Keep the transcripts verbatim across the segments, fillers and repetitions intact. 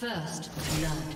First blood.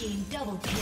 team double kill.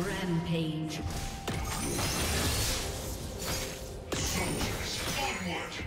Rampage. Soldiers, onward!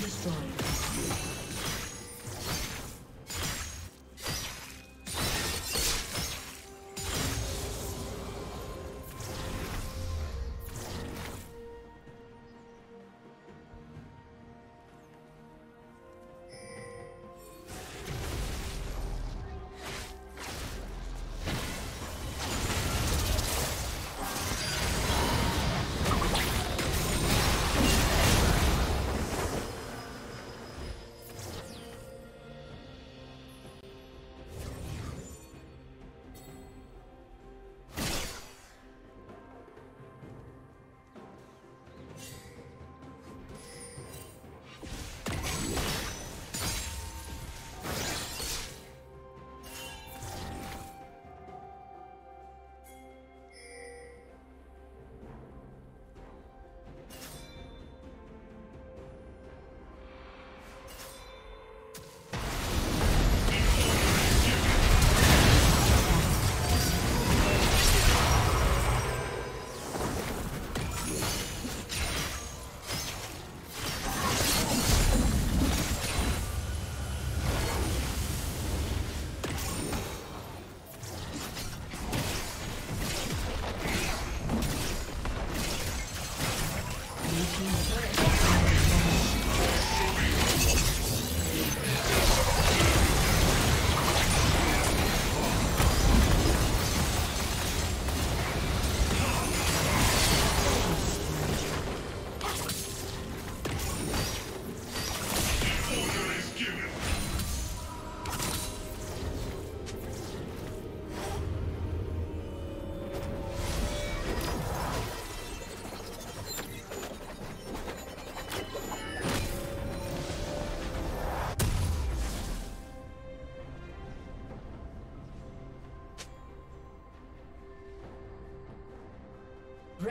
Destroyed.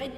Red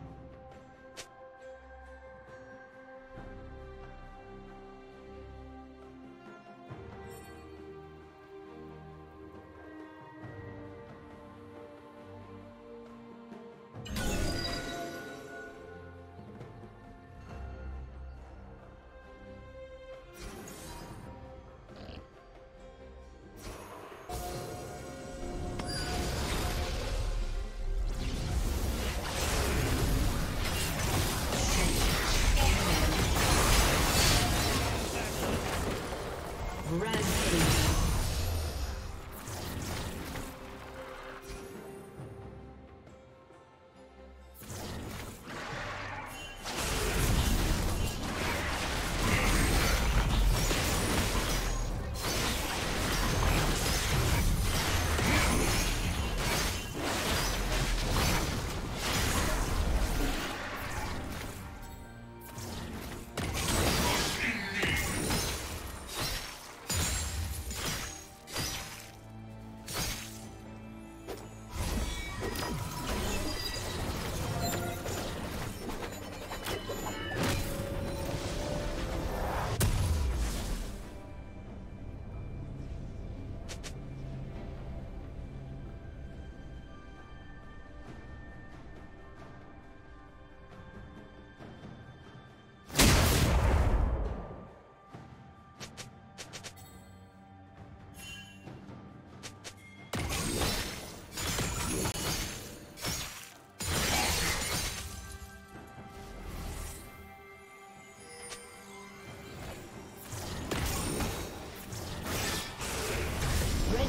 Red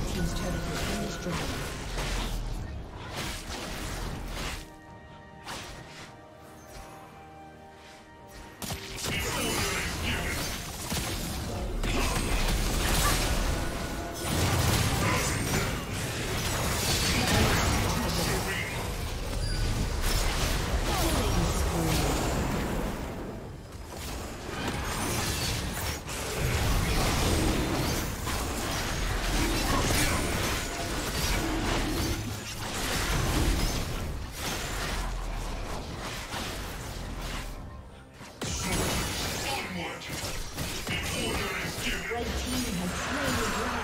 team has slain the dragon.